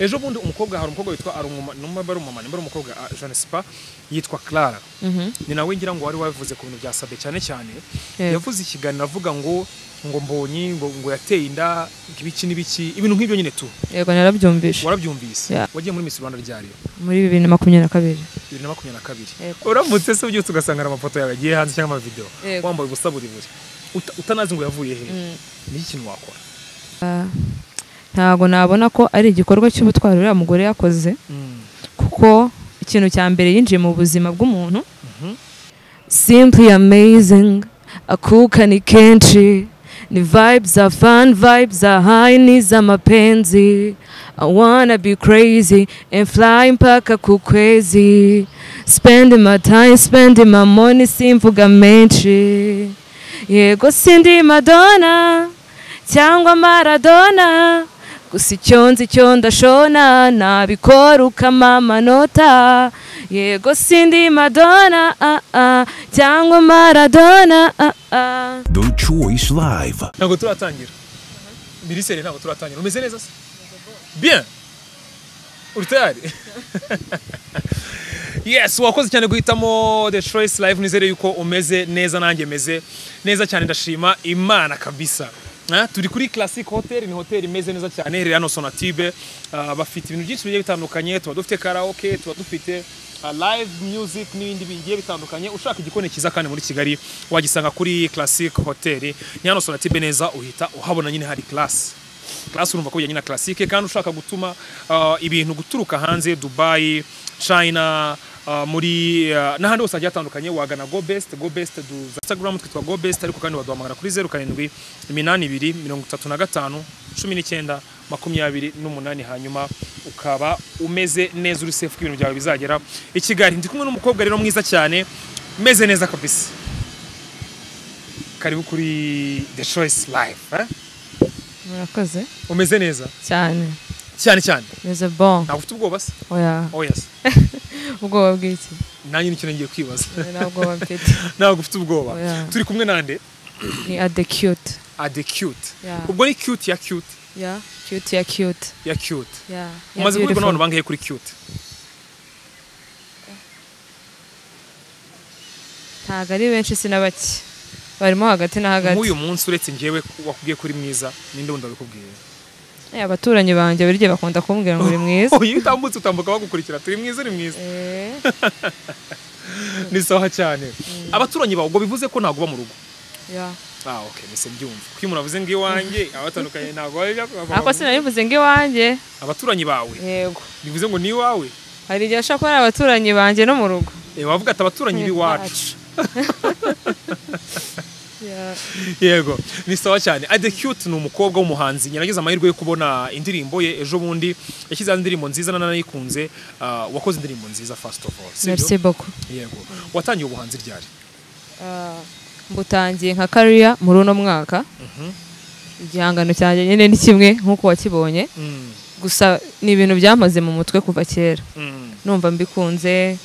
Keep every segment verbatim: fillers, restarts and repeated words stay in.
ejo bundi umukobwa hari umukobwa witwa arumuma numwe bari umumama nimba umukobwa je ne sais pas yitwa Clara ni nawe ngira ngo wari wavuze ku bintu byasabe cyane cyane yavuze ikiganiro avuga ngo ngo mbonyi ngo ngo yateye inda ibiki n'ibiki ibintu nk'ibyo nyine tu yego narabyumvishe warabyumvise wagiye muri Miss Rwanda ryari muri bibiri na makumyabiri na kabiri bibiri na makumyabiri na kabiri uramutse se ubyutse ugasanga amafoto yawe yagiye hanze cyangwa ama video wambaye ubusa buri buri utanazi ngo yavuye he ni ikintu wakora ntago nabona ko ari igikorwa cy'ubutwari uriya mugore yakoze kuko ikintu cya mbere yinjiye mu buzima bw'umuntu simply amazing akukani kenshi ni vibes are fun vibes are high ni za mapenzi I wanna be crazy and fly mpaka ku kwezi spending my time spending my money simvuga menshi yego sindi Madonna cyangwa Maradona gusa icyo nzi cyo ndashona nabikora ukamamanota yego sindi Madonna ah ah cyangwa Maradona ah ah The Choice Live ntago turatangira mirisere ntago turatangira umeze neza se bien urutari yes wakoze cyane guhitamo The Choice Live nizere yuko umeze neza nanjye meze neza cyane ndashima Imana kabisa turi kuri Classic Hotel ni hotel imeze neza cyane rero hano Sonatibe bafite ibintu byinshi bigiye bitandukanye tuba dufite karaoke tuba dufite live music n'ibindi bigiye bitandukanye ushaka igikoni kiza kandi muri Kigali wagisanga kuri Classic Hotel ni hano Sonatibe neza uhita uhabona nyine hari class class urumva ko yanyina classic kandi ushaka gutuma ibintu guturuka hanze Dubai China muri nahandi hose ajya atandukanye wagana go best go best du Instagram twitwa go best ariko kandi waduhamagara kuri zero karindwi iminani ibiri mirongo itatu na gatanu cumi n'icyenda makumyabiri n'umunani hanyuma ukaba umeze neza uri safe ibintu byawe bizagera ikigali ndi kumwe n'umukobwa rero mwiza cyane meze neza kabisa karibu kuri The Choice Live eh murakoze umeze neza cyane cyane cyane meze bon ufite ubwoba se oya oh yes ubwoba bw'iki nanjye n'icyo ngiye kwibaza ntabwo bafite ntabwo ufite ubwoba turi kumwe nande ni Ade Cute Ade Cute ubwo ni cute ya cute ya cute ya cute ya cute ya umaze kubona abantu bangahe kuri cute ntago ari benshi sinabake barimo hagati na hagati uyu munsi uretse ngewe wakubwiye kuri mwiza ninde wundi abikubwiye eh abaturanyi banje biriye bakunda kumbwira ngo uri mwiza oyi utambutse utambuka bagukurikira turi mwiza uri mwiza eh ni soha cyane abaturanyi bawo ngo bivuze ko ntago ba mu rugo ya ah okay mise byumva kuko imuravuze ngo iwanje abatandukanye ntago bajya ako sinabivuze ngo iwanje abaturanyi bawe yego bivuze ngo ni wawe hari igihe ashaka ko ari abaturanyi banje no mu rugo eh wavuga ati abaturanyi biwacu yego ni sawa cyane Ade Cute ni umukobwa w'umuhanzi nyarageze amahirwe yo kubona indirimbo ye ejo bundi yashyize indirimbo nziza nanayikunze wakoze indirimbo nziza first of all merci beaucoup yego watangiye ubuhanzi ryari mbutangiye nka career muri uno mwaka igihangano cyanjye nyine ni kimwe nkuko wakibonye gusa ni ibintu byamaze mu mutwe kuva kera numva mbikunze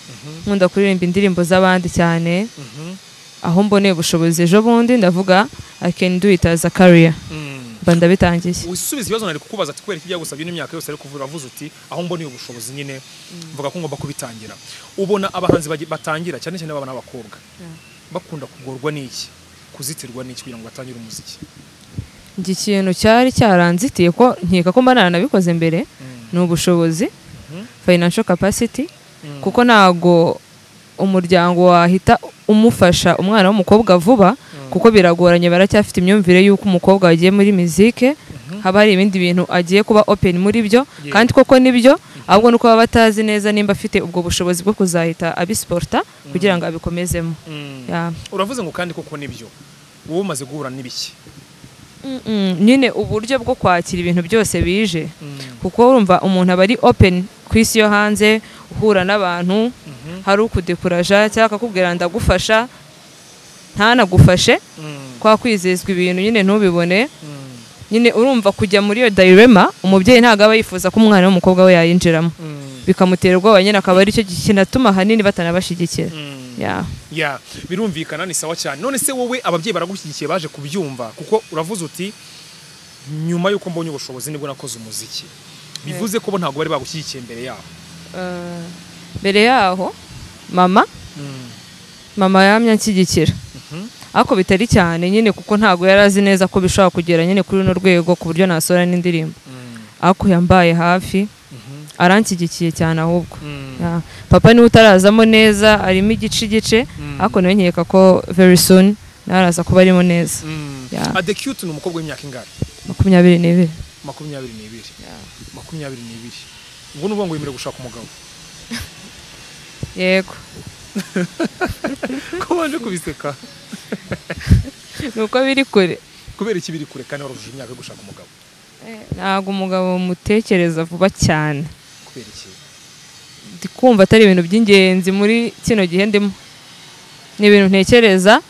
nkunda kuririmba indirimbo z'abandi cyane aho mboneye ubushobozi ejo bundi ndavuga I can do it as a career mba ndabitangiye usubiza ibibazo nari kukubaza ati kwereka ibyagusabye n'imyaka yose ariko uvura avuze uti aho mboneye ubushobozi nyine mvuga ko ngomba kubitangira ubona abahanzi batangira cyane cyane baba n'abakobwa bakunda kugorwa n'iki kuzitirwa n'iki kugira ngo batangire umuziki iki kintu cyari cyaranzitiye ko nkeka ko mba nabikoze mbere ni ubushobozi financial capacity kuko ntago umuryango wahita umufasha umwana w'umukobwa vuba kuko biragoranye baracyafite imyumvire y'uko umukobwa agiye muri musique haba hari ibindi bintu agiye kuba open muri byo kandi koko nibyo ahubwo nuko baba batazi neza nimba afite ubwo bushobozi bwo kuzahita abisporta kugira ngo abikomezemo uravuze ngo kandi koko nibyo wowe umaze guhura n'ibiki nyine uburyo bwo kwakira ibintu byose bije kuko urumva umuntu aba ari open ku isi yo hanze uhura n'abantu hari ukudekuraja cyangwa akakubwira ndagufasha ntanagufashe kwa kwizezwa ibintu nyine ntubibone nyine urumva kujya muri iyo dilemma umubyeyi ntago aba yifuza ko umwana w'umukobwa we yayinjiramo bikamutera ubwoba nyine akaba ari cyo kinatuma hanini batanabashigikira birumvikana ni sawa cyane none se wowe ababyeyi baragushyigikiye baje kubyumva kuko uravuze uti nyuma y'uko mbonye ubushobozi nibwo nakoze umuziki bivuze ko ntago bari bagushyikiye mbere yaho. Uh, mbere yaho mama mm. mama yamya nshigikira mm-hmm. ako bitari cyane nyine kuko ntago yarazi neza ko bishobora kugera nyine kuri no rwego ku buryo nasora n'indirimbo mm. ako yambaye hafi aranshyigikiye cyane ahubwo mm. yeah. papa ni utarazamo neza arimo igice gice mm. ako nawe nkeka ko very soon naraza kuba arimo neza mm. yeah. Ade cute n'umukobwa w'imyaka ingahe? makumyabiri n'ibiri makumyabiri n'ibiri yeah. makumyabiri n'ibiri ngo n'ubwo ngo yemere gushaka umugabo? Yego. Komanje kubiseka nuko biri kure kubera iki biri kure kandi warujije imyaka gushaka umugabo? Nago umugabo mutekereza vuba cyane kubera iki? Ndikumva atari ibintu by'ingenzi muri kino gihe ndimo. Ni ibintu ntekereza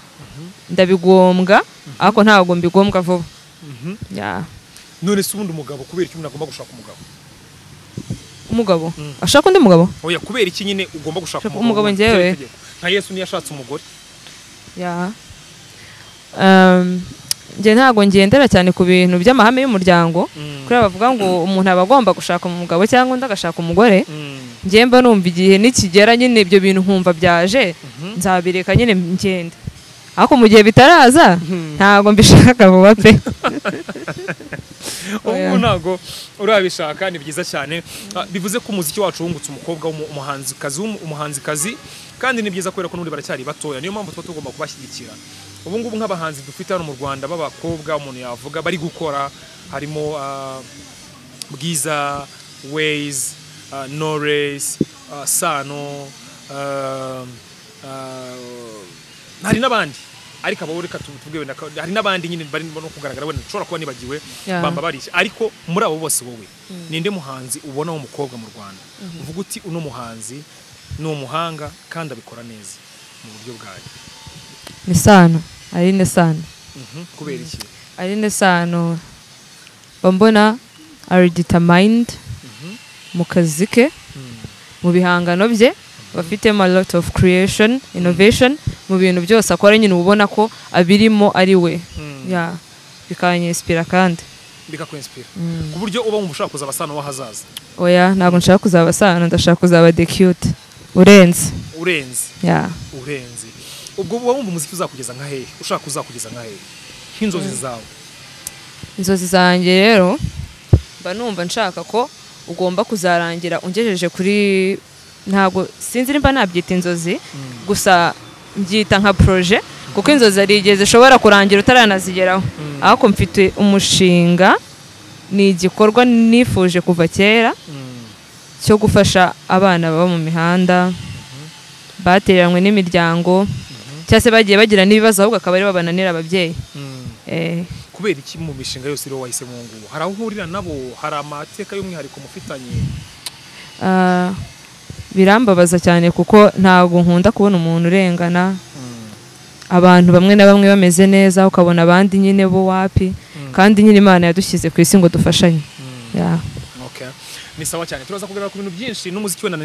ndabigombwa ariko ntago mbigombwa vuba. Mhm. Ya. None se ubundi umugabo kubera iki munagomba gushaka umugabo? Umugabo ashaka undi mugabo? Oya kubera iki nyine ugomba gushaka umugabo ngewe? Nka Yesu niyashatse umugore. Ya. Um Je ntago ngendera cyane ku bintu by'amahame y'umuryango kuri abavuga ngo umuntu abagomba gushaka umugabo cyangwa ndagashaka umugore ngemba numva igihe nikigera nyine ibyo bintu nkumva byaje nzabireka nyine ngende ako mu gihe bitaraza ntago mbishaka vuba pe ubu ntago urabishaka ni byiza cyane bivuze ko umuziki wacu wungutse umukobwa w'umuhanzi kazi umuhanzi kazi kandi ni byiza kwera ko n'undi baracyari batoya niyo mpamvu twa tugomba kubashyigikira ubu ngubu nk'abahanzi dufite hano mu Rwanda babakobwa umuntu yavuga bari gukora harimo uh, Bwiza Ways uh, Norris uh, Sano uh, uh, hari nabandi ariko ababoreka tubwewe hari nabandi nyine bari no kugaragara wenda nshobora kuba nibagiwe bamba barisha ariko muri abo bose wowe ninde muhanzi ubona wo mukobwa mu Rwanda uvuga uti uno muhanzi no muhanga kandi abikora neza mu buryo bwaje? Ni Sano, Aline Sano. Mhm. Kubera iki? Aline Sano bambona ari determined mhm mu kazi ke mu bihangano bye bafitemo a lot of creation, innovation mu bintu byose akora nyine ubona ko abirimo ari we. Ya bikanye inspira kandi bikako inspira. Kuburyo uba umushaka kuzabasanwa wahazaza? Oya, ntabwo nshaka kuzabasana, ndashaka kuzaba the cute. Urenze. Urenze. Ya. Urenze. Ubwo wumva umuziki uzakugeza nka hehe? Ushaka uzakugeza nka hehe? Inzozi zawe? Inzozi zanjye rero mba numva nshaka ko ugomba kuzarangira ungejeje kuri ntago sinzi nimba nabyita inzozi gusa mbyita nka projet kuko inzozi arigeze shobora kurangira utaranazigeraho ariko mfite umushinga ni igikorwa nifuje kuva kera cyo gufasha abana baba mu mihanda bateranywe n'imiryango cyase bagiye bagira nibibazo ahubwo akabari babananira ababyeyi. Eh kubera iki mu mishinga yose rero wayise mu ngubu hari uhurira nabo hari amateka y'umwihariko mufitanye? Ah birambabaza cyane kuko ntago nkunda kubona umuntu urengana abantu bamwe na bamwe bameze neza ukabona abandi nyine bo wapi kandi nyine Imana yadushyize ku isi ngo dufashanye. Yeah. Okay. Ni sawa cyane turaza kugira ku bintu byinshi n'umuziki wenda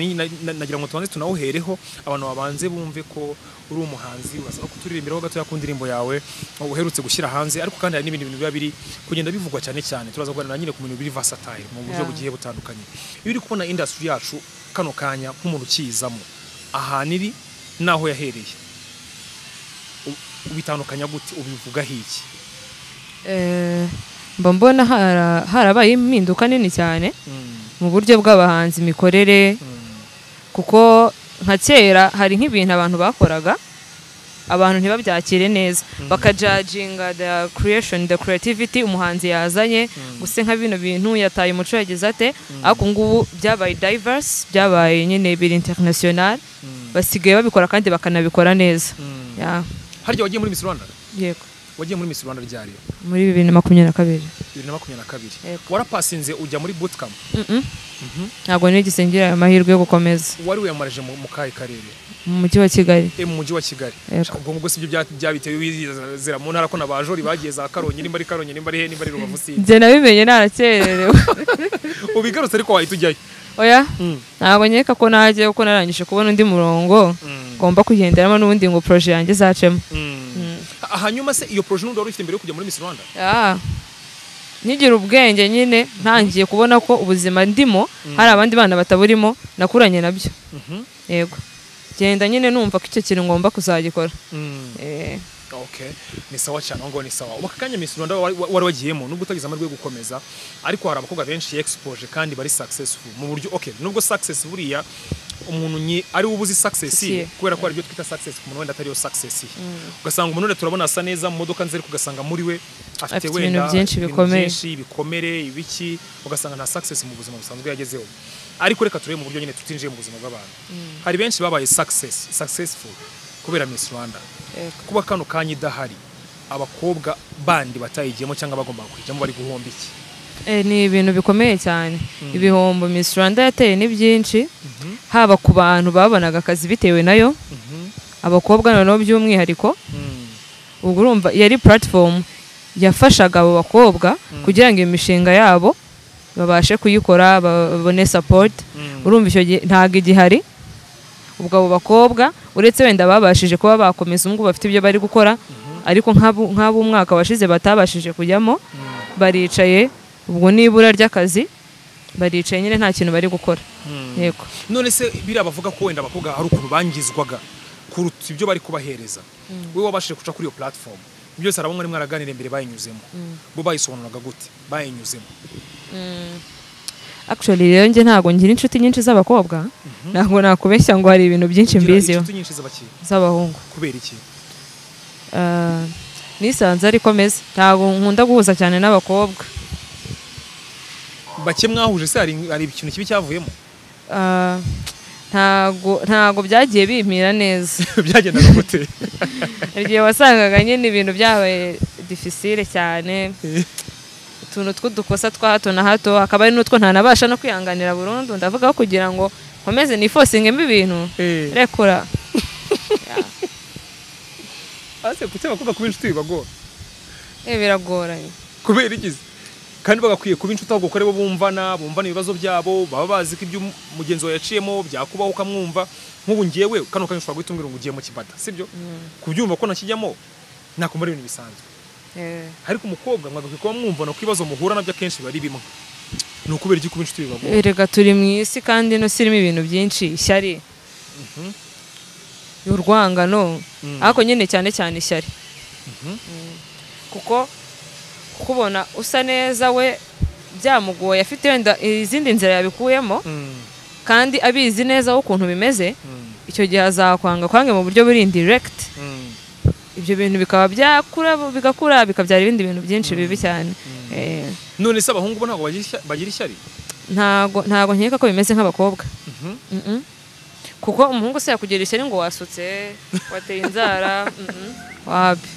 nagira ngo tubanze tunawuhereho abantu babanze bumve ko uri umuhanzi ubaza no kuturirimbiraho gato yakundirimbo yawe uherutse gushyira hanze ariko kandi hari n'ibindi bintu biba biri kugenda bivugwa cyane cyane turaza kugira nyine ku bintu biri versatile mu buryo bugiye butandukanye iyo uri kubona industry yacu kano kanya nk'umuntu ukizamo ahaniri naho yahereye ubitandukanya gute ubivuga hiki? Eh mbambona harabaye impinduka nini cyane mu buryo bw'abahanzi mikorere kuko nka kera hari nk'ibintu abantu bakoraga abantu ntibabyakire neza bakajudginga the creation the creativity umuhanzi yazanye gusa nka bino bintu yataye umuco yageze ate ariko ngubu byabaye diverse byabaye nyine biri international basigaye babikora kandi bakanabikora neza. Ya haryo wagiye muri Miss Rwanda? Yego. Wagiye muri Miss Rwanda ryari? Muri bibiri na makumyabiri na kabiri. bibiri na makumyabiri na kabiri. Warapasinze ujya muri bootcamp? Mhm. Mhm. Ntago ni gisengira amahirwe yo gukomeza. Wari uyamaraje mu kayi karere? Mu mujyi wa Kigali. Eh mu mujyi wa Kigali. Ubwo ngo sibyo byabiteye bizira mu ntara ko nabajori bagiye za Karonyi nimba ari Karonyi nimba ari he nimba ari Rubavu? Je nabimenye narakererewe. Ubigarutse ariko wahita ujyayo? Oya. Ntago nyeka ko naje uko narangije kubona undi murongo ngomba kugenderamo n'ubundi ngo projet yanjye zacemo. Hanyuma se iyo projet n'undi wari ufite mbere yo kujya muri Miss Rwanda? Ah. nigira ubwenge nyine ntangiye kubona ko ubuzima ndimo hari abandi bana bataburimo nakuranye nabyo yego genda nyine numva ko icyo kintu ngomba kuzagikora eh okay ni sawa cyane ngo ni sawa ubakanye Miss Rwanda wari wagiyemo nubwo utagize amarwe gukomeza ariko hari abakobwa benshi exposure kandi bari successful mu buryo okay nubwo success buriya umuntu nyi ari ubuzi success kubera ko ari byo twita success umuntu wenda atari yo success ugasanga umuntu wenda turabona asa neza mu modoka nzeri kugasanga muri we afite wenda byinshi bikomere ibiki ugasanga nta success mu buzima busanzwe yagezeho ariko reka turebe mu buryo nyine tutinjiye mu buzima bw'abantu hari benshi babaye success successful kubera Miss Rwanda kuba kano kanya idahari abakobwa bandi batayigiyemo cyangwa bagomba kwijamo bari guhomba iki eh ni ibintu bikomeye cyane ibihombo Miss Rwanda yateye ni byinshi haba ku bantu babonaga akazi bitewe nayo abakobwa nabo by'umwihariko ubwo urumva yari platform yafashaga abo bakobwa kugira ngo imishinga yabo babashe kuyikora babone support urumva icyo ntago igihari ubwo abo bakobwa uretse wenda babashije kuba bakomeza umwe bafite ibyo bari gukora ariko nk'abo umwaka washize batabashije kujyamo baricaye ubwo nibura ry'akazi baricaye nyine nta kintu bari gukora yego none se biri abavuga ko wenda abakobwa ari ukuntu bangizwaga kuruta ibyo bari kubahereza we wabashije kuca kuri iyo platform byose arabonwa rimwe araganira imbere bayinyuzemo bo bayisobanuraga gute bayinyuzemo actually rero nje ntago ngira inshuti nyinshi z'abakobwa ntago nakubeshya ngo hari ibintu byinshi mbiziyo z'abahungu kubera iki eh nisanze ariko meze ntago nkunda guhuza cyane n'abakobwa bake mwahuje se hari ari ikintu kibi cyavuyemo eh ntago ntago byagiye bimira neza byagenda gute igiye wasangaga nyine ibintu byabaye difficile cyane tuntu twudukosa twa hato na hato akaba ari nutwo ntanabasha no kwihanganira burundu ndavuga kugira ngo komeze ni forcing mbi bintu rekora ase kutse bakuba kubincuti bagora eh biragora kubera igize kandi bagakwiye kubincuti aho gukore bo bumvana bumvana ibibazo byabo baba bazi ko ibyo mugenzi wa yaciyemo byakubaho kamwumva nk'ubu ngiye we kano kanyushwa gutumbira ngo ugiye mu kibata sibyo kubyumva ko nakijyamo nakumara ibintu bisanzwe eh ariko umukobwa mwaga kwiko mwumva no kwibazo muhura nabyo kenshi bari bimwe no kubera iki kubincuti bibago erega turi mwisi kandi no sirimo ibintu byinshi ishyari mhm y'urwangano ako nyine cyane cyane ishyari mhm kuko kubona usa neza we byamugoye afite wenda izindi nzira yabikuyemo kandi abizi neza uko kuntu bimeze icyo gihe azakwanga kwange mu buryo buri indirect ibyo bintu bikaba byakura bigakura bikabyara ibindi bintu byinshi bibi cyane eh none se abahungu ntago bagira ishyari ntago ntago nkeka ko bimeze nk'abakobwa mhm kuko umuhungu se yakugira ishyari ngo wasutse wateye inzara mhm wapi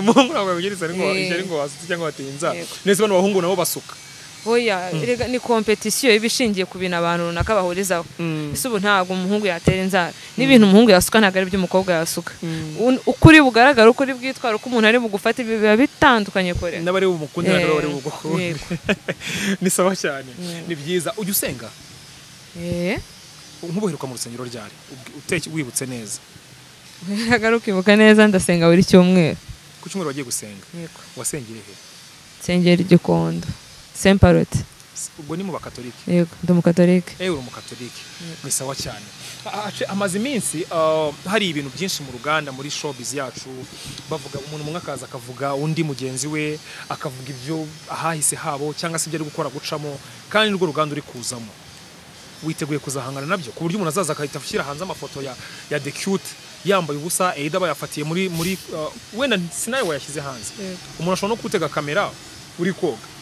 umuhungu ntago yakugira ishyari ngo ishyari ngo wasutse cyangwa wateye inzara nese bano bahungu nabo basuka oya erega ni competition ibishingiye kubina abantu runaka bahurizaho ese ubu ntago umuhungu yatera inzara n'ibintu umuhungu yasuka ntago ari byo umukobwa yasuka ukuri bugaragara ukuri bwitwara uko umuntu ari bugufata biba bitandukanye kore n'abari bumukunda n'abari bugukunda ni sawa cyane ni byiza ujye usenga eh nk'ubuheruka mu rusengero ryari uteke wibutse neza nagaruka ibuka neza ndasenga buri cyumweru ku cyumweru wagiye gusenga wasengera he sengera igikondo Semparot. Ubwo ni mu bakatolike. Yego, ndi mu katolike. Eh uri mu katolike. Ni sawa cyane. Amaze iminsi hari ibintu byinshi mu ruganda muri showbiz yacu bavuga umuntu umwe akaza akavuga undi mugenzi we akavuga ibyo ahahise habo cyangwa se ibyo ari gukora gucamo kandi n'urwo ruganda uri kuzamo. Witeguye kuzahangana nabyo ku buryo umuntu azaza akahita afushyira hanze amafoto ya ya The Cute yambaye ubusa Eida bayafatiye muri muri wenda sinayo wayashyize hanze. Umuntu ashobora no kutega kamera uri koga.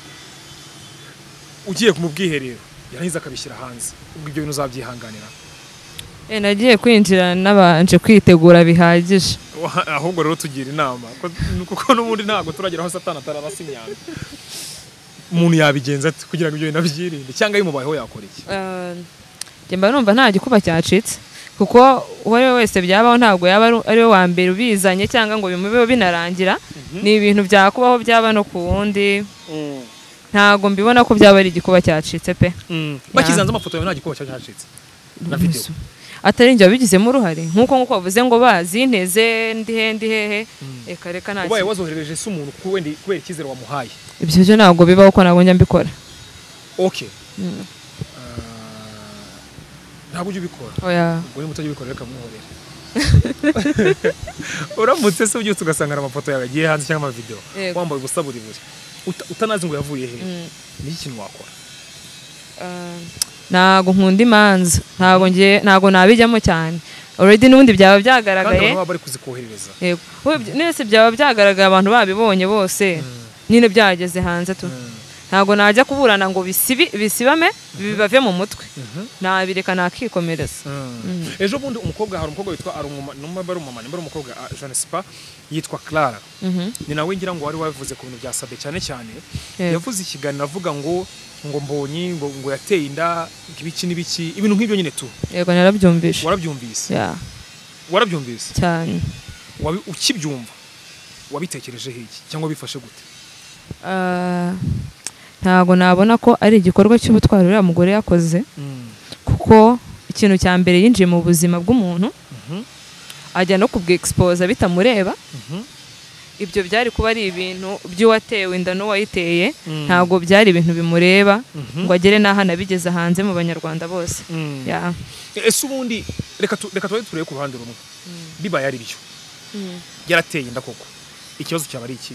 Ugiye kumubwiherero yarangiza akabishyira hanze ubwo ibyo bintu uzabyihanganira eh nagiye kwinjira nabanje kwitegura bihagije ahubwo rero tugira inama kuko n'ubundi ntago turagera aho satana atarabasinyana umuntu yabigenza ati kugira ngo ibyo bintu abyirinde cyangwa yimubayeho yakora iki eh njye mba numva nta gikuba cyacitse kuko uwari wese byabaho ntago yaba ari we wa mbere ubizanye cyangwa ngo bimubeho binarangira ni ibintu byakubaho byaba no kuwundi ntago mbibona ko byaba ari igikuba cyacitse pe bakizanze amafoto yawe nta gikuba cyacitse na video atarenja bigizemo uruhare nkuko nkuko bavuze ngo bazi inteze ndihe ndihe he eka reka naki ubaye wazoherereje se umuntu ku wendi kubera ikizero wa muhaye ibyo byo nago biba uko nabonye mbikora okay ntabwo uje bikora oya ngo nimutanje bikora reka muhorera uramutse se ubyutse ugasangara amafoto yagiye hanze cyangwa ama video wambaye ubusa buri buri utanazi ngo yavuye he ni ikintu wakora nago nkunda imanza ntago ngiye nago nabijyamo cyane already nubundi byaba byagaragaye nabo bari kuzikoherereza yego nese byaba byagaragaye abantu babibonye bose nyine byageze hanze tu ntago najya kuburana ngo bisibi bisibame bibave mu mutwe nabireka nakikomereza ejo bundi umukobwa hari umukobwa witwa arumuma numba bari umumama nimba umukobwa Janespa yitwa Clara ni nawe ngira ngo wari wavuze ku bintu bya Sabe cyane cyane yavuze ikiganiro avuga ngo ngo mbonyi ngo ngo yateye inda ibiki nibiki ibintu nk'ibyo nyine tu yego narabyumvisha warabyumvise yeah warabyumvise cyane ukibyumva wabitekereje hiki cyangwa bifashe gute ah ntago nabona ko ari igikorwa cy'ubutwari uriya mugore yakoze kuko ikintu cya mbere yinjiye mu buzima bw'umuntu ajya no kubwe expose bitamureba ibyo byari kuba ari ibintu by'uwatewe inda no wayiteye ntago byari ibintu bimureba ngo agere naha nabigeze hanze mu banyarwanda bose ya ese ubundi reka reka twayitureye ku ruhande rumwe bibaye ari byo yarateye inda koko ikibazo cyaba ari iki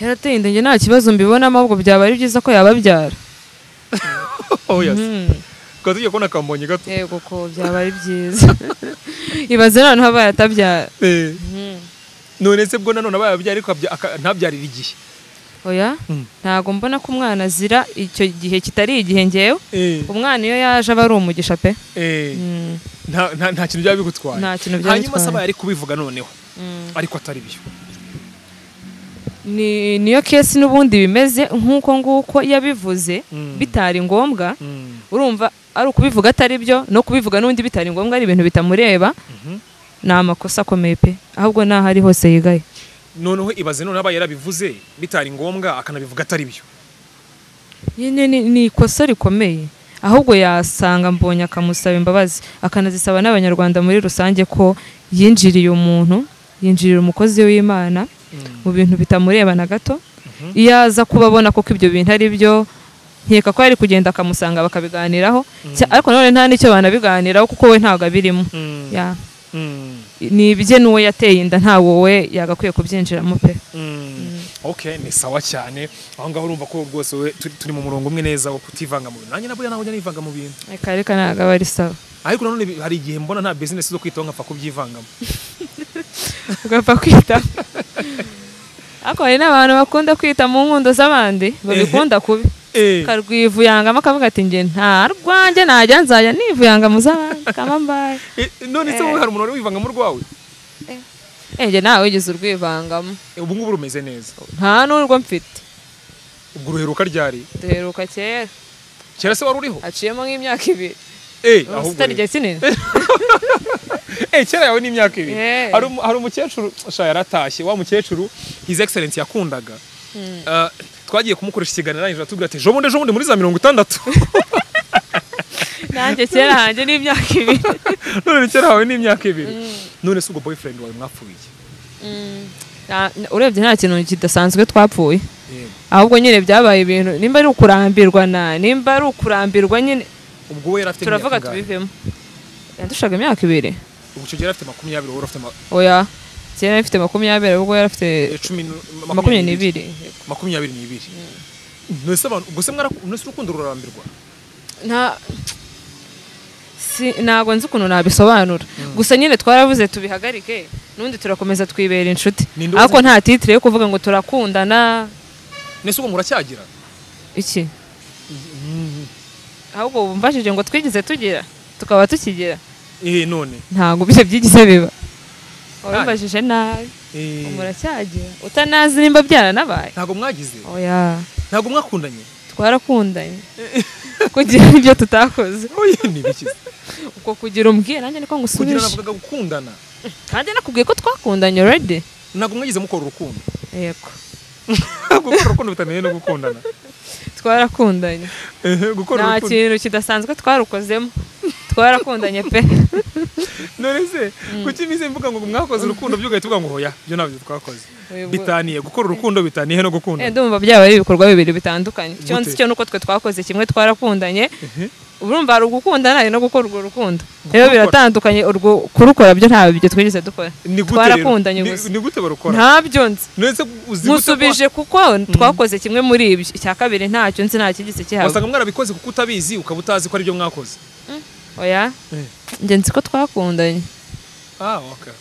yarateye inda nge nta kibazo mbibona ahubwo byaba ari byiza ko yababyara oh yes ko tujye kona kambonye gato yego ko byaba ari byiza ibaze none haba yatabyara eh none se bwo nanone ababyari ariko ntabyarira igihe oya ntago mbona ko umwana azira icyo gihe kitari igihe ngewe umwana iyo yaje aba ari umugisha pe nta nta kintu byabigutwaye hanyuma sabaye ari kubivuga noneho ariko atari byo ni niyo case nubundi bimeze nkuko nguko yabivuze bitari ngombwa urumva ari kubivuga atari byo no kubivuga nundi bitari ngombwa ari ibintu bitamureba na makosa komeye pe ahubwo naho ari hose yigaye noneho ibaze none abayera bivuze bitari ngombwa akanabivuga atari byo nyine ni ikosa rikomeye ahubwo yasanga mbonye akamusaba imbabazi akanazisaba n'abanyarwanda muri rusange ko yinjiriye umuntu yinjirira umukozi w'Imana mu bintu bitamureba na gato iyaza kubabona koko ibyo bintu ari byo nkeka ko ari kugenda akamusanga bakabiganiraho ariko none nta n'icyo banabiganiraho kuko we ntago abirimo ya ni bije nuwe yateye inda nta wowe yagakwiye kubyinjiramo pe okay ni sawa cyane aho ngaho urumva ko rwose we turi mu murongo umwe neza wo kutivanga mu bintu nanjye nabuya naho njya nivanga mu bintu eka reka naga bari sawa ariko none hari igihe mbona nta business zo kwitonga fa kubyivangamo ugapfa kwita ako hari n'abantu bakunda kwita mu nkundo z'abandi babikunda kubi karwivuyanga makavuga ati nge nta rwanjye najya nzajya nivuyanga muzabanga kama mbaye none se hari umuntu wivanga mu rwawe eh nge nawe wigeze urwivangamo ubu ngubu rumeze neza nta n'urwo mfite ubwo uruheruka ryari duheruka kera kera se wari uriho aciyemo nk'imyaka ibiri eh ahubwo utari gihe kinini eh kera yawe n'imyaka ibiri hari hari umukecuru sha yaratashye wa mukecuru his excellence yakundaga eh twagiye kumukoresha ikiganiro n'injira tubwira ati jobonde jobonde muri za mirongo itandatu nanjye kera hanje n'imyaka ibiri none kera hawe n'imyaka ibiri none se ubwo boyfriend wawe mwapfuye urebye nta kintu kidasanzwe twapfuye ahubwo nyine byabaye ibintu nimba ari ukurambirwa na nimba ari ukurambirwa nyine ubwo we yarafite turavuga tubivemo yandushaga imyaka ibiri ubwo cyo yarafite makumyabiri wowe urafite oya cyane afite makumyabiri ubwo yarafite cumi na kabiri makumyabiri n'abiri nose abantu gusa mwarakunose urukundo rurambirwa nta si nago nzi ukuntu nabisobanura gusa nyine twaravuze tubihagarike nundi turakomeza twibera inshuti ariko nta titre yo kuvuga ngo turakundana nese ubwo muracyagira iki ahubwo bumvashije ngo twigeze tugira tukaba tukigira eh none ntago bise byigize biba urambajije nabi umuracyagira utanazi nimba byana nabaye ntago mwagize oya ntago mwakundanye twarakundanye kugira ibyo tutakoze oya nibikize uko kugira umbwiye nanjye niko ngusubije kugira navuga gukundana kandi nakubwiye ko twakundanye already ntago mwagize mukora urukundo yego gukora urukundo bitamenye no gukundana twarakundanye gukora urukundo nta kintu kidasanzwe twarukozemo twarakundanyepe none se kuki mise mvuga ngo mwakoze urukundo byo gahita uvuga ngo hoya byo nabyo twakoze bitaniye gukora urukundo bitaniye no gukunda eh ndumva byaba ari ibikorwa bibiri bitandukanye cyonse cyo nuko twe twakoze kimwe twarakundanye urumva ari ugukunda nayo no gukora urwo rukundo rero biratandukanye urwo kurukora byo ntabyo byo twigeze dukora twarakundanye gusa ni gute barukora ntabyo nzi none musubije kuko twakoze kimwe muri ibyo cya kabiri ntacyo nzi nta kigise cyabo wasanga mwarabikoze kuko utabizi ukabutazi ko ari byo mwakoze oya nje nzi ko twakundanye ah okay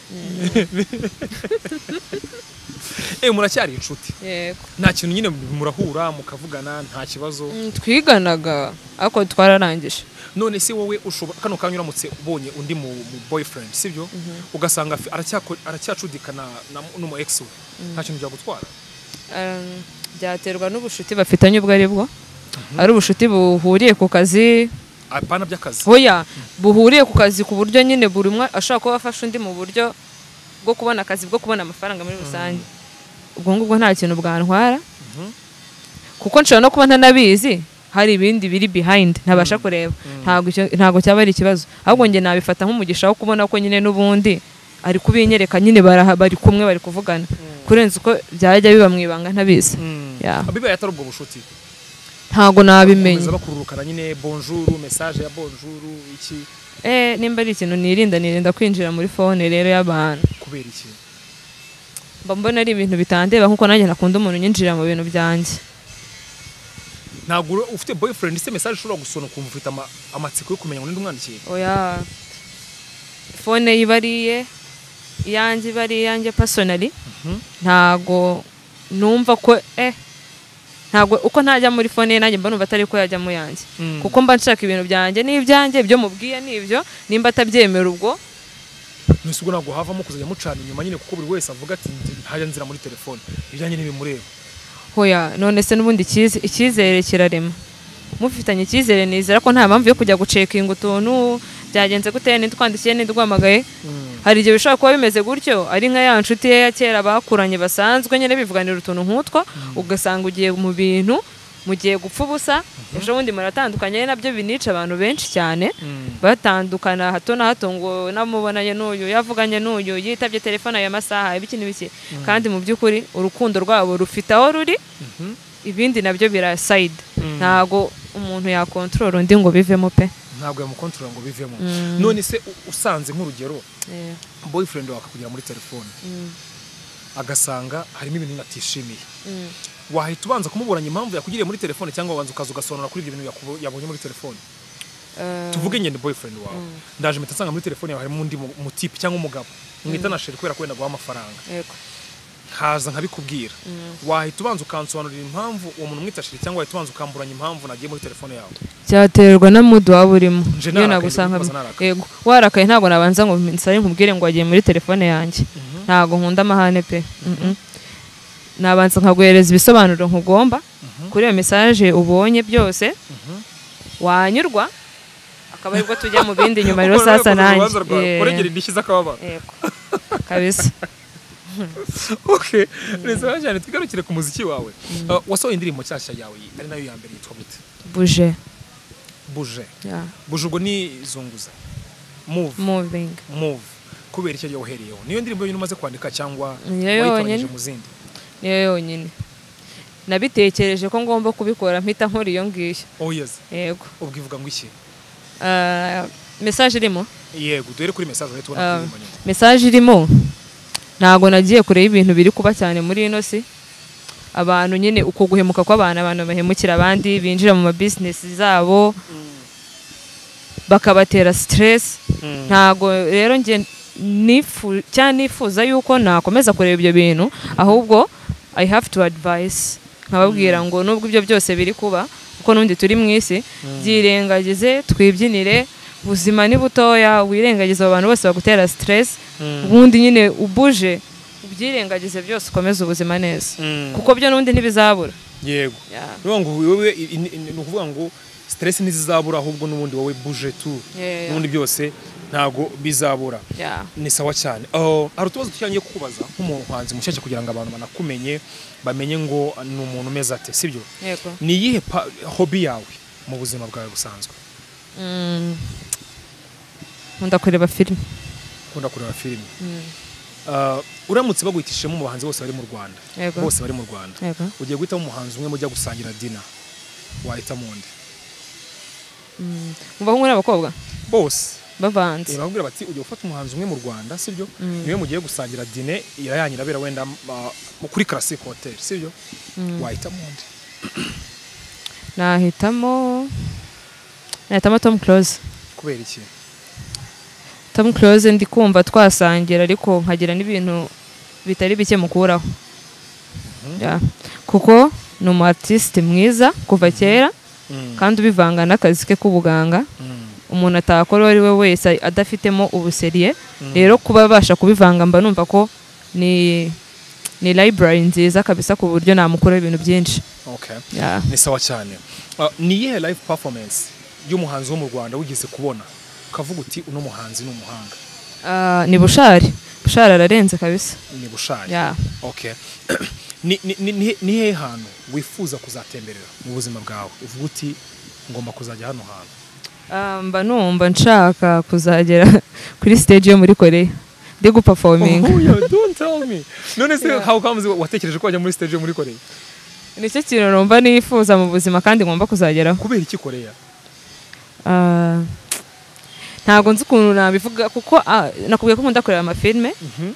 eh muracyari inshuti yego nta kintu nyine murahura mukavugana nta kibazo twiganaga ako twararangije none se wowe ushobora kano kanyuramutse ubonye undi mu boyfriend sibyo ugasanga aracyacudikana n'umu ex we nta kintu bya gutwara byaterwa n'ubushuti bafitanye ubwo ari bwo ari ubushuti buhuriye ku kazi apana byakazi oya buhuriye ku kazi ku buryo nyine buri umwe ashaka ko bafasha undi mu buryo bwo kubona akazi bwo kubona amafaranga muri rusange ubwo ngubwo nta kintu bwantwara kuko nshobora no kuba ntanabizi hari ibindi biri behind ntabasha kureba ntago ntago cyaba ari ikibazo ahubwo nge nabifata nk'umugisha wo kubona ko nyine n'ubundi ari kubinyereka nyine baraha bari kumwe bari kuvugana kurenza uko byajya biba mwibanga ntabizi abiba yatari ubwo bushuti ntago nabimenye bakururukana nyine bonjour message ya bonjour iki eh nimba ari ikintu nirinda nirinda kwinjira muri phone rero y'abantu kubera iki mbambona ari ibintu bitandeba nkuko nanjye nakunda umuntu nyinjira mu bintu byanjye ntago ufite boyfriend ise message ushobora gusona kumva ufite amatsiko yo kumenya n'undi umwandikiye oya phone yibariye yanjye bari yanjye personally ntago numva ko eh ntago uko ntajya muri phone nanjye mba numva atari ko yajya mu yanjye kuko mba nshaka ibintu byanjye n'ibyanjye byo mubwiye n'ibyo nimba atabyemera ubwo nusubwo nago havamo kuzajya mucana inyuma nyine kuko buri wese avuga ati ntajya nzira muri telefone ibyanjye n'ibimureba hoya none se n'ubundi kize ikizere kirarema mufitanye ikizere nizera ko nta mpamvu yo kujya gucekinga utuntu byagenze gute nitwandikiye nidwamagaye hari igihe bishobora kuba bimeze gutyo ari nka ya nshuti ye ya kera bakuranye basanzwe nyine bivuganira utuntu nk'utwo ugasanga ugiye mu bintu mugiye gupfa ubusa ejo bundi maratandukanye nabyo binica abantu benshi cyane batandukana hato na hato ngo namubonanye n'uyu yavuganye n'uyu yitabye telefone ya masaha ibiki n'ibiki kandi mu by'ukuri urukundo rwabo rufite aho ruri ibindi nabyo biraside ntago umuntu ya control ndi ngo bivemo pe ntabwo yamukontrola ngo bivemo none se usanze nk'urugero boyfriend wawe akakugira muri telefone agasanga harimo ibintu atishimiye wahita ubanza kumuburanya impamvu yakugiriye muri telefone cyangwa ubanza ukaza ugasonora kuri ibyo bintu yabonye muri telefone tuvuge nyine boyfriend wawe ndaje mpita nsanga muri telefone yawe harimo undi mutipe cyangwa umugabo mwita na sheri kubera ko wenda guha amafaranga haza nkabikubwira wahita ubanza ukansobanurira impamvu uwo muntu mwitashire cyangwa wahita ubanza ukamburanya impamvu nagiye muri telefone yawe cyaterwa na mudu waburimo iyo nagusanga yego warakaye ntabwo nabanza ngo nsare nkubwire ngo wagiye muri telefone yanjye ntabwo nkunda amahane pe nabanza nkaguhereza ibisobanuro nkugomba kuri iyo message ubonye byose wanyurwa akaba aribwo tujya mu bindi nyuma rero sasa nanjye kuregera indishyi z'akababaro yego kabisa okay neza cyane tugarukire ku muziki wawe wasohoye indirimbo cyashya yawe ari nayo ya mbere yitwa gute buje buje yeah buje ubwo ni zunguza move moving move kubera icyo yohereyeho niyo ndirimbo yonyine umaze kwandika cyangwa wayitangije mu zindi niyo yonyine nabitekereje ko ngomba kubikora mpita nkora iyo ngiyo oh yes yego ubwivuga ngo iki uh, message irimo yego duhere kuri message uhita ubona message irimo ntago nagiye kureba ibintu biri kuba cyane muri ino si abantu nyine uko guhemuka kw'abantu abantu bahemukira abandi binjira mu ma business zabo bakabatera stress ntago rero nge nifu cyane nifuza yuko nakomeza kureba ibyo bintu ahubwo I have to advise nkababwira ngo nubwo ibyo byose biri kuba uko nundi turi mu isi byirengagize twibyinire ubuzima ni butoya wirengagiza abantu bose bagutera stress ubundi nyine ubuje ubyirengagize byose ukomeza ubuzima neza kuko byo n'undi ntibizabura yego niyo ngo wewe nukuvuga ngo stress ntizizabura ahubwo n'ubundi wowe buje tu n'ubundi byose ntago bizabura ni sawa cyane hari utubazo tucyangiye kukubaza nk'umuhanzi mushake kugira ngo abantu banakumenye bamenye ngo ni umuntu umeze ate sibyo ni iyihe hobby yawe mu buzima bwawe busanzwe Nkunda kureba film. Nkunda kureba film. Mm. Uh, uramutse bagwitishemo mu bahanzi bose bari mu Rwanda. Bose bari mu Rwanda. Ugiye guhita mu muhanzi umwe mujya gusangira dinner. Wahita munde. Mm. Muba kumwe n'abakobwa? Bose. Bavanze. Urababwira bati ugiye gufata umuhanzi umwe mu Rwanda, sibyo? Niwe mugiye gusangira dinner irayanyira bera wenda mu kuri Classic Hotel, sibyo? Wahita munde. Nahitamo Nahitamo Tom Close. Kubera iki? Tom Close ndi kumva twasangira ariko nkagira n'ibintu bitari bike mukuraho. Ya. Kuko no mu artiste mwiza kuva kera kandi ubivanga n'akazi ke kubuganga. Umuntu atakora ari we wese adafitemo ubuseriye. Rero kuba basha kubivanga mba numva ko ni ni library nziza kabisa ku buryo namukora ibintu byinshi. Okay. Yeah. Ni sawa cyane. Uh, ni ye live performance y'umuhanzi wo mu Rwanda ugize kubona ukavuga uti uno muhanzi no muhanga? Uh, ni Bushari. Bushari ararenze kabisa. Ni Bushari. Yeah. Okay. ni ni ni, ni he hano wifuza kuzatemberera mu buzima bwawe uvuga uti ngomba kuzajya hano hano? Uh, mba numva nshaka kuzagera kuri stage yo muri Korea. They go performing. Oh, yeah, don't tell me. No, no, yeah. How comes what take you to go to the stage muri Korea? Nichechi no mba nifuza mu buzima kandi ngomba kuzagera. Kubera iki Korea? Ah. Ntago nzi kuntu nabivuga kuko nakubwiye ko nkunda kureba ama filme. Mhm.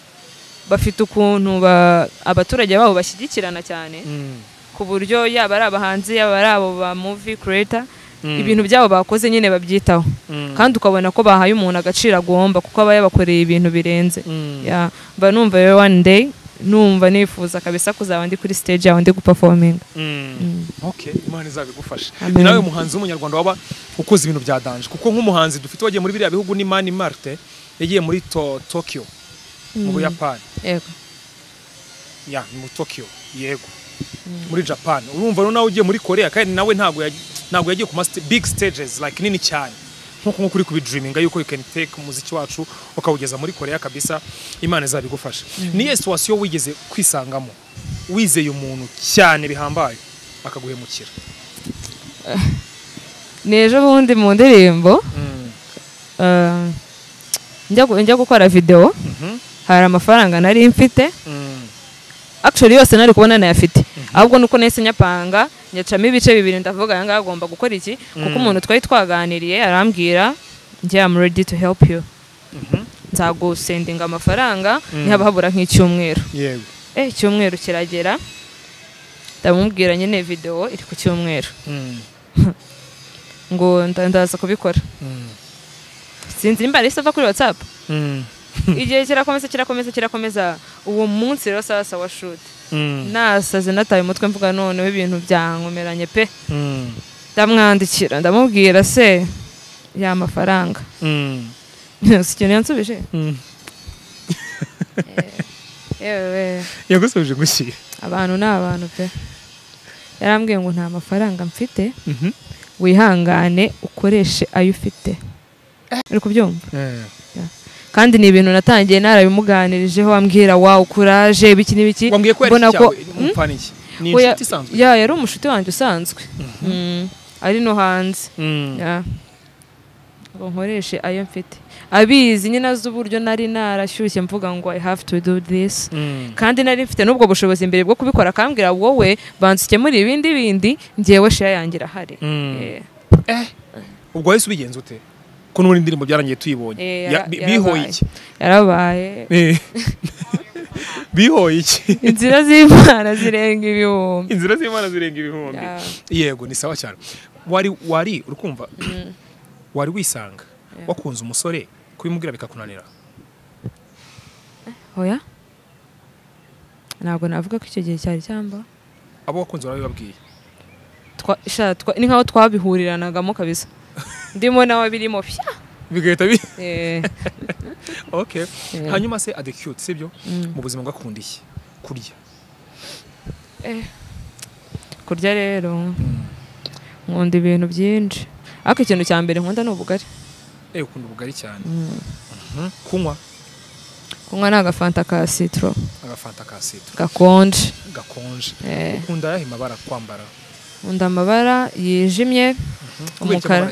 Bafite ukuntu ba abaturage babo bashyigikirana cyane. Ku buryo yaba ari abahanzi yaba ari abo ba movie creator. Ibintu byabo bakoze nyine babyitaho kandi ukabona ko bahaye umuntu agacira gomba kuko aba yabakoreye ibintu birenze. Ya ba numva yo one day numva nifuza kabisa kuzaba ndi kuri stage yawe ndi guperforming. Okay, Imana izabigufasha. Nawe muhanzi w'umunyarwanda waba ukoze ibintu bya danje kuko nk'umuhanzi dufite wagiye muri biriya bihugu ni Mani Marte yagiye muri Tokyo mu Buyapani. Yego. Ya mu Tokyo yego. Muri Japan urumva no nawe ugiye muri Korea kandi nawe ntago ntago yagiye ku big stages like nini cyane nkuko nko kuri kubi dreaminga yuko you can take umuziki wacu ukawugeza muri Korea kabisa. Imana izabigufasha. Ni yes wasiyo wigeze kwisangamo wizeye umuntu cyane bihambaye akaguhemukira? Neje bundi mu ndirembo eh njya njya gukora video hari amafaranga nari mfite actually yose nari kubona nayafite ahubwo nuko nese nyapanga nyacama ibice bibiri ndavuga yanga agomba gukora iki kuko umuntu twari twaganiriye arambwira nje I'm ready to help you. Nzago sending amafaranga nihaba habura nk'icyumweru. Yego. Eh cyumweru kiragera ndamubwira nyine video iri ku cyumweru. Ngo ndaza kubikora. Sinzi mbare sava kuri WhatsApp. Igihe kirakomeza kirakomeza kirakomeza uwo munsi rero sasa washoot. Nasaze nataye umutwe mvuga noneho ibintu byankomeranye pe. Ndamwandikira ndamubwira se ya mafaranga. Sikeneye ansubije. Eh. Yagusubije gushyira. Abantu n'abantu pe. Yarambwiye ngo nta mafaranga mfite. Wihangane ukoreshe ayo ufite. Uri kubyumva? Kandi ni ibintu natangiye narabimuganirijeho ambwira wa ukuraje ibiki nibiki mbona ko umpaniki ni inshuti isanzwe. Ya yari umushuti wanje usanzwe ari no hanze. Ya nkoreshe ayo mfite abizi nyina z'uburyo nari narashyushye mvuga ngo I have to do this kandi nari mfite nubwo bushobozi imbere bwo kubikora kambwira wowe bansuke muri ibindi bindi ngewe share yangira hari. Eh ubwo wese ubigenza ute? Kuno muri ndirimbo byarangiye tuyibonye bihoye iki yarabaye bihoye iki inzira z'Imana zirenga ibihumbi inzira z'Imana zirenga ibihumbi. Yego ni sawa cyane. Wari wari urukumva wari wisanga wakunze umusore kubimubwira bikakunanira? Hoya ntabwo navuga ko icyo gihe cyari cyamba abo wakunze barabibabwiye ni nkaho twabihuriranaga mo kabisa. Ndimo nawe birimo pya bigahita bi. Okay. Hanyuma se ade cute sibyo mu buzima bwakunda iki kurya? Eh kurya rero nkunda ibintu byinshi ariko ikintu cya mbere nkunda n'ubugari. Eh ukunda ubugari cyane. Kunywa kunywa n'agafanta ka citron. Agafanta ka citron gakonje gakonje. Ukunda yahe mabara kwambara? Nkunda amabara yijimye umukara.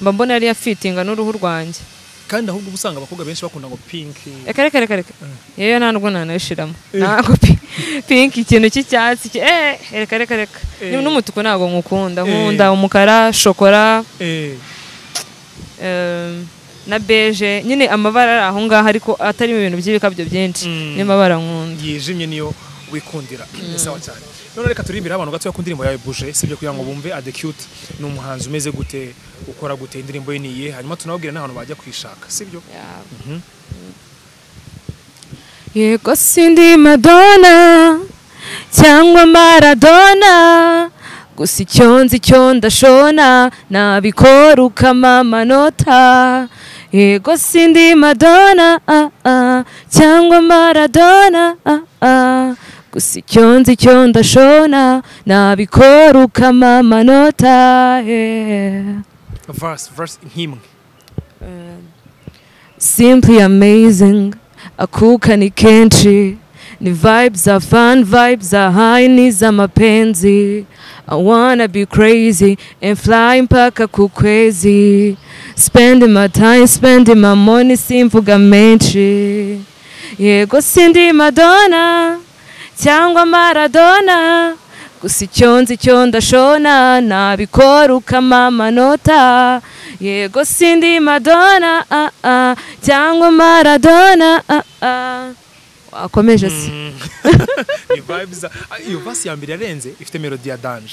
mba mbona yari yafitinga n'uruhu rwanje kandi ahubwo ubusanga abakobwa benshi bakunda ngo pink ekereke ekereke yeyo nanubwo nanashiramo nago pink ikintu cy'icyatsi eh ekereke ekereke n'umutuku nago ngukunda nkunda umukara shokora eh na beige nyine amabara aho ngaho ariko atari mu bintu by'ibikabyo byinshi n'amabara nkunda yijimye niyo wikundira sawa cyane none reka turimbira abantu gato yakunda indirimbo yawe Bouger sibyo kugira ngo bumve Ade Cute ni umuhanzi umeze gute ukora gute indirimbo ye niye hanyuma tunababwira n'ahantu bajya kwishaka sibyo yego sindi Madonna cyangwa Maradona gusa icyo nzi cyo ndashona nabikora ukamama nota yego sindi Madonna cyangwa Maradona gusa icyo nzi cyo ndashona nabikora ukamama nota verse verse hymn simply amazing akuka ni kenshi ni vibes are fun vibes are high ni za mapenzi I wanna be crazy and fly mpaka kukwezi spending my time spending my money simvuga menshi yego sindi Madonna cyangwa Maradona gusa icyo nzi cyo ndashona nabikora ukamama nota yego sindi Madonna cyangwa Maradona akomeje se vibes iyo vasi ya mbere yarenze ifite melody ya dance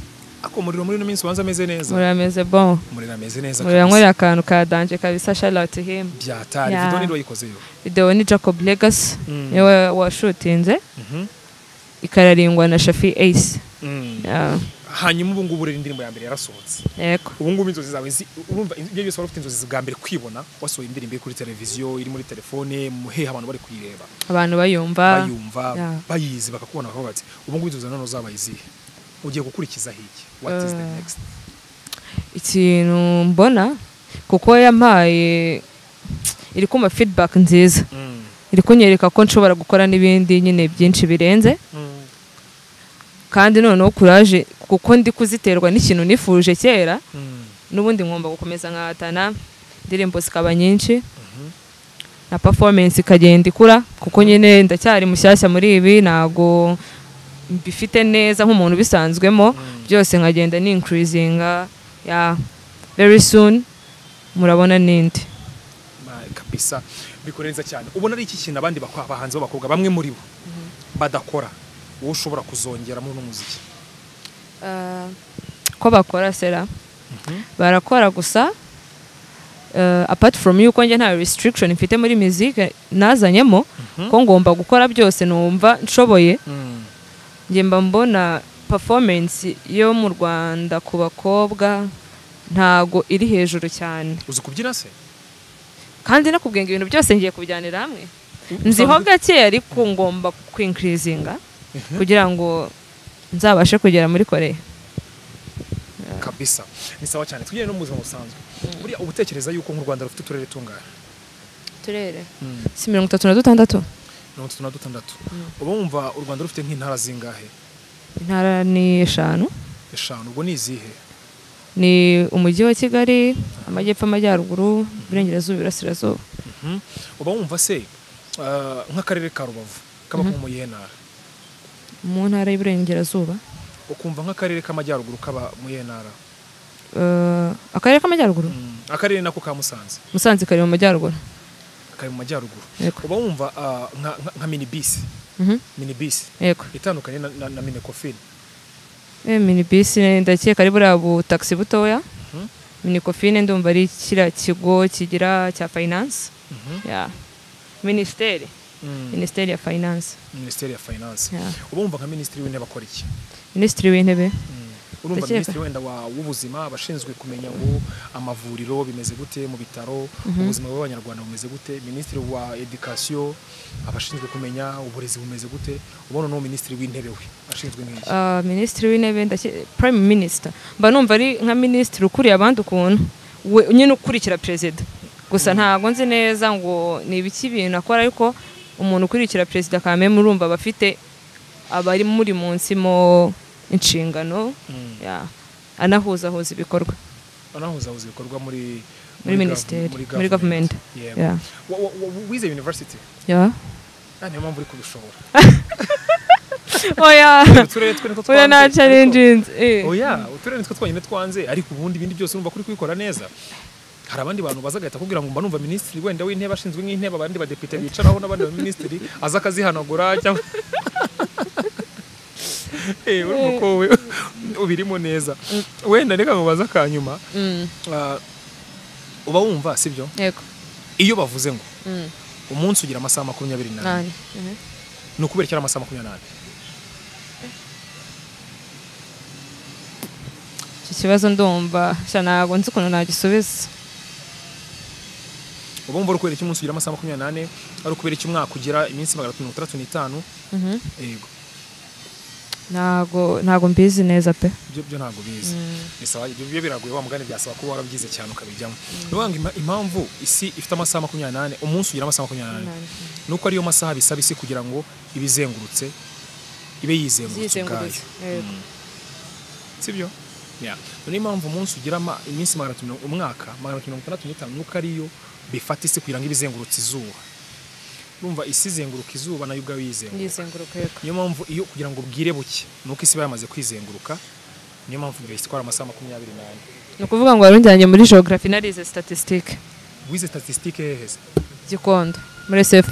akomuriro muri no minsi wanza meze neza muri ameze bon muri ameze neza muri anywera akantu ka danje kabisa Charlotte him byatari video ni doyikoze yo video ni Jacob Legacy yewe wa shootinze ikararengwa na Shafi Ace hanyuma ubu ngubure indirimbo ya mbere yarasohotse yego ubu ngubu inzozi zawe urumva ibyo byose warufite inzozi z'ubwa mbere kwibona wasohoye indirimbo kuri televiziyo iri muri telefone muhe abantu bari kuyireba abantu bayumva bayumva bayizi bakakubona bakabati ubu ngubu inzozi none uzabayizi ugiye gukurikiza hiki what is the next ikintu mbona kuko yampaye iri kuma feedback nziza iri kunyereka ko nshobora gukora n'ibindi nyine byinshi birenze kandi noneho courage kuko ndi kuziterwa n'ikintu nifuje kera n'ubundi ngomba gukomeza nkahatana ndirimbo zikaba nyinshi na performance ikagenda ikura kuko nyine ndacyari mushyashya muri ibi nago bifite neza nk'umuntu bisanzwemo byose nkagenda ni increasinga ya very soon murabona nindi kabisa bikorenza cyane ubona ari iki kintu abandi bahanze bakobwa bamwe muri bo badakora wowe ushobora kuzongera mu muziki eh ko bakora sera barakora gusa apart from you ko nje nta restriction mfite muri music nazanyemo ko ngomba gukora byose numva nshoboye njemba mbona performance yo mu Rwanda ku bakobwa ntago iri hejuru cyane uzi kubyina se kandi nakubwenga ibintu byose ngiye kubyanira hamwe nziho gake ariko ngomba kwincreasinga kugira ngo nzabashe kugera muri Korea kabisa ni sawa cyane tugire no muzima usanzwe buri ubutekereza yuko mu Rwanda rufite turere tungana turere si mirongo itatu na gatandatu mirongo itatu na gatandatu ubu umva u Rwanda rufite nk'intara zingahe intara ni eshanu eshanu ubwo ni izihe ni umujyi wa Kigali amajyepfo amajyaruguru uburengerazuba ibirasirazuba uba wumva se nk'akarere ka Rubavu kaba mu yihe ntara mu ntara y'Iburengerazuba ukumva nk'akarere k'amajyaruguru kaba mu yihe ntara akarere k'amajyaruguru akarere nako ka Musanze Musanze kari mu majyaruguru mu majyaruguru uba wumva nka minibisi minibisi itandukanye na minikofini minibisi ndakeka ari buriya butagisi butoya minikofini ndumva ari kiriya kigo kigira cya finance minisiteri minisiteri ya finance minisiteri ya finance uba wumva nka minisitiri w'intebe akora iki minisitiri w'intebe urumva ministre wenda wa ubuzima bashinzwe kumenya ngo amavuriro bimeze gute mu bitaro ubuzima bw'abanyarwanda bumeze gute ministre wa education abashinzwe kumenya uburezi bumeze gute ubona no ministre w'intebe we ashinzwe n'iki uh, ministre w'intebe prime minister mba numva ari nka ministre ukuriye abantu kuntu nyine ukurikira president gusa ntago nzi neza ngo ni ibiki bintu akora ariko umuntu ukurikira president kamwe murumva bafite abari muri munsi mo inshingano ya anahuza hoza ibikorwa anahuza hoza ibikorwa muri muri ministry muri government yeah with the university yeah nani mpamvu uri kubishobora oya oya na challenges eh oya uturene twa twanyine twanze ariko ubundi ibindi byose urumva kuri kubikora neza hari abandi bantu bazagahita kugira ngo mbanumva ministry wenda w'intebe ashinzwe nk'intebe abandi badepite bicaraho n'abandi ba ministry azakazihanagura cyangwa eh uruko ubirimo neza wenda reka ngobaza kanyuma uba wumva sibyo yego iyo bavuze ngo umunsi ugira amasaha makumyabiri n'ane no kuberekera amasaha makumyabiri n'ane kibazo ndumva cyanago nzi kuno nagisubiza ubumva rukubere iki umunsi ugira amasaha makumyabiri n'ane ari ukubere iki umwaka ugira iminsi magana atatu mirongo itatu n'itanu yego nago nago mbizi neza pe byo byo nago bizi bisaba byo biraguye wa mugani byasaba kuba warabyize cyane ukabijyamo nubanga impamvu isi ifite amasaha makumyabiri n'ane umunsi ugira amasaha makumyabiri n'ane nuko ari yo masaha bisaba isi kugira ngo ibizengurutse ibe yizengurutse yego sibyo ya no impamvu umunsi ugira iminsi magana atatu umwaka magana atatu mirongo itatu n'itanu nuko ari yo bifata isi kugira ngo ibizengurutse izuba numva isizenguruka izuba nayo ubwa wizenguruka yizenguruka yego niyo mpamvu iyo kugira ngo bwire buke nuko isi bayamaze kwizenguruka niyo mpamvu bwese twara amasaha makumyabiri n'ane no kuvuga ngo warunjanye muri geography narize statistique wize statistique hese gikondo muri S F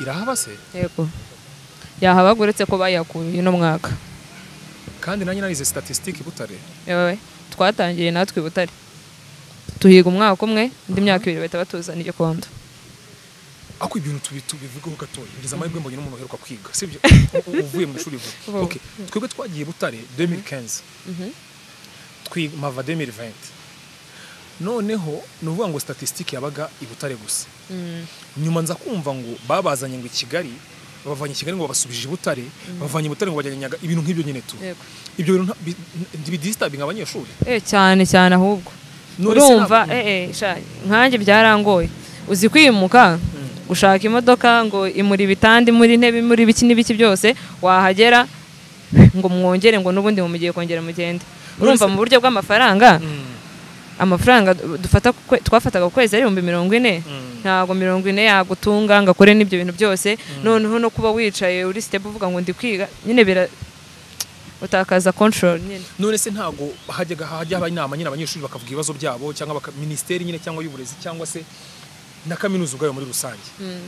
irahaba se yego yahabaguretse ko bayakuye no mwaka kandi nanyi narize statistique Butare yewe twatangiye natwe Butare tuhiga umwaka umwe ndi myaka ibiri bahita batuzana igikondo ako ibintu tubitu bivugaho gatoya ngeza amahirwe mbonye n'umuntu heruka kwiga sibyo uvuye mu shuri vuba okay twebwe twagiye Butare deux mille quinze mhm twi mava deux mille vingt noneho nuvuga ngo statistique yabaga ibutare gusa nyuma nza kumva ngo babazanye ngo Kigali bavanye Kigali ngo basubije Butare bavanye Butare ngo bajyanyaga ibintu nk'ibyo nyene tu ibyo bintu bidistabinga abanyeshuri eh cyane cyane ahubwo urumva eh eh nkanjye byarangoye uzi kwimuka gushaka imodoka ngo imuri bitandi muri ntebe muri biki n'ibiki byose wahagera ngo mwongere ngo nubundi mu mugiye kongera mugende urumva mu buryo bw'amafaranga amafaranga dufata twafataga ku kwezi ari ibihumbi mirongo ine ntago mirongo ine yagutunga ngakore n'ibyo bintu byose noneho no kuba wicaye uri step uvuga ngo ndi kwiga nyine bira utakaza control nyine none se ntago hajyaga hajya abanama nyine abanyeshuri bakavuga ibibazo byabo cyangwa ministeri nyine cyangwa y'uburezi cyangwa se na kaminuza ugayo muri rusange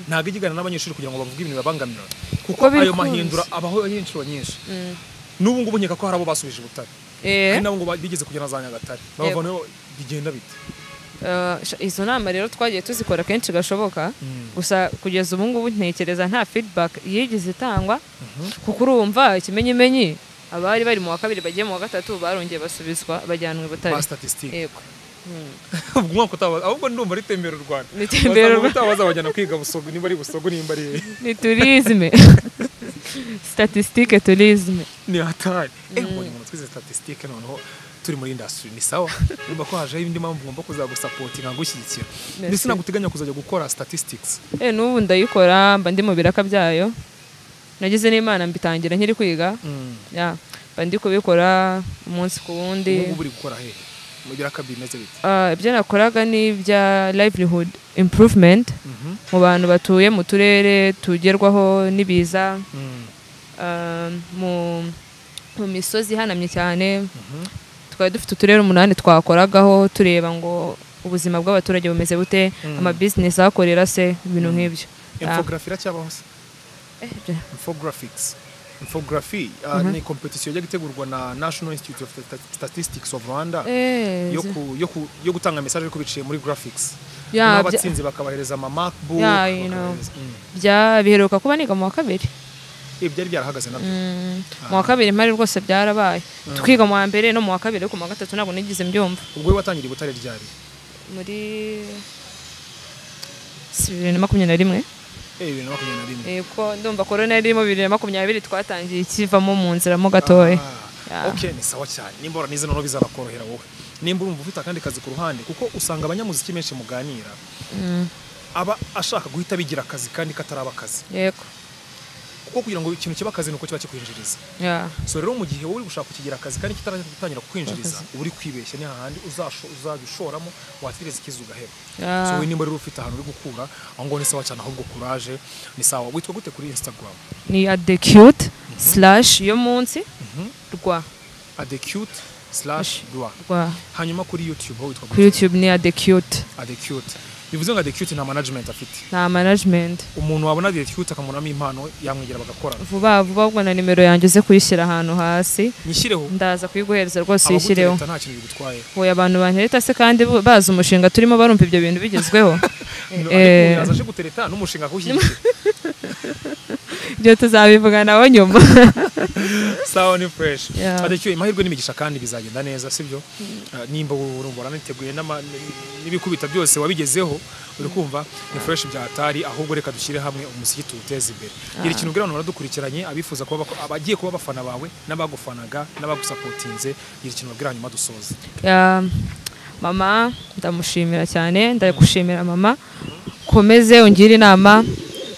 ntago igigana n'abanyeshuri kugira ngo bavuga ibintu babangamira kuko ayo mahindura abaho yinshuro nyinshi n'ubu ngubu nyeka ko harabo basubije Butare eh nabo ngo bigeze kugira nazanya gatari babavana bigenda bite eh izo nama rero twagiye tuzikora kenshi gashoboka gusa kugeza ubu ngubu ntekereza nta feedback yigeze itangwa kuko urumva ikimenye menye abari bari mu wa kabiri bagiye mu wa gatatu barongeye basubizwa bajyanwe Butare yego ubwumwako tabaza ahubwo ndumva ritembera Rwanda nitembera utabaza abajyana kwiga busogo nimba ari busogo nimba ari ni tourisme statistique tourisme ni atari eh ngo umuntu twize statistique noneho turi muri industry ni sawa urumva ko haje ibindi mpamvu ngomba kuzagusupport nkagushyigikira ndetse naguteganya kuzajya gukora statistics eh n'ubu ndayikora mba ndi mu biraka byayo nagize n'Imana mbitangira nkiri kwiga ya mba ndi kubikora umunsi ku wundi ubu buri gukora hehe mugira kabimeze bite ah ibyo nakoraga ni bya livelihood improvement mu bantu batuye mu turere tugerwaho nibiza mu mu misozi hanamye cyane twari dufite uturere umunani twakoragaho tureba ngo ubuzima bw'abaturage bumeze bute ama business akorera se ibintu nk'ibyo infografia cyabaho se eh infographics infography ni competition yagitegurwa na National Institute of Statistics of Rwanda yo yo yo gutanga message ko biciye muri graphics n'abatsinzi bakabahereza ama MacBook bya biheruka kuba niga mu wa kabiri ibyari byarahagaze nabyo mu wa kabiri mpari rwose byarabaye twiga mu wa mbere no mu wa kabiri ku wa gatatu nabo nigize mbyumva ubwo watangira ibutare ryari muri bibiri na makumyabiri na rimwe eh bibiri na makumyabiri na rimwe eh ko ndumva corona yarimo bibiri na makumyabiri twatangiye ikivamo mu nzira mu gatoye okay ni sawa cyane nimbora nize no bizabakorohera wowe nimba urumva ufite akandi kazi ku ruhande kuko usanga abanyamuziki menshi muganira aba ashaka guhita bigira akazi kandi kataraba akazi yego kuko kugira ngo ikintu kiba akazi nuko kiba kikwinjiriza yeah so rero mu gihe uri gushaka kugira akazi kandi kitaraje gutangira kwinjiriza uri kwibeshya ni hahandi uzasho uzabishoramo watireza kizuga heba yeah. So we nimba rero ufite ahantu uri gukura aho ngo ni sawa cyane ahubwo courage ni sawa witwa gute kuri Instagram ni adecute mm -hmm. slash yo munsi mm -hmm. rwa adecute slash rwa hanyuma kuri YouTube aho witwa kuri YouTube ni adecute adecute bivuze ngo adecute na management afite na management umuntu wabona adecute akamunamo impano yamwigira bagakora vuba vuba ubwo na nimero yangeze kuyishyira ahantu hasi nyishyireho ndaza kuyiguhereza rwose yishyireho nta kintu gitwaye wowe abantu bantereta se kandi baza umushinga turimo barumva ibyo bintu bigezweho eh azaje gutereta n'umushinga kuhishye byo tuzabivuga nawo nyuma sawa ni fresh adecute imahirwe n'imigisha kandi bizagenda neza sibyo nimba urumva raniteguye n'ibikubita byose wabigezeho urukumva ni fresh byatari ahubwo reka dushyire hamwe umusiki tuteze imbere iri kintu ngira abantu dukurikiranye abifuza kuba abagiye kuba bafana bawe n'abagufanaga n'abagusapotinze iri kintu ngira nyuma dusoze mama ndamushimira cyane ndagushimira mama komeze ungire inama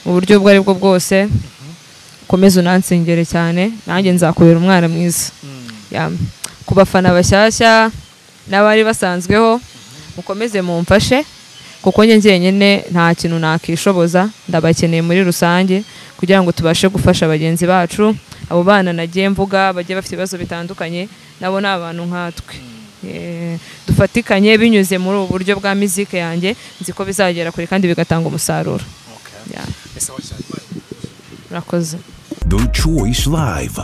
mu buryo bwo ari bwo bwose komeze unansengere cyane nanjye nzakubera umwana mwiza kubafana bashyashya n'abari basanzweho mukomeze mumfashe kuko nje ngenyene nta kintu nakishoboza ndabakeneye muri rusange kugira ngo tubashe gufasha abagenzi bacu abo bana nagiye mvuga bagiye bafite ibibazo bitandukanye nabo nabantu nkatwe dufatikanye binyuze muri uburyo bwa muzika yanjye nziko bizagera kuri kandi bigatanga umusaruro. Okay. Yeah. The Choice Live.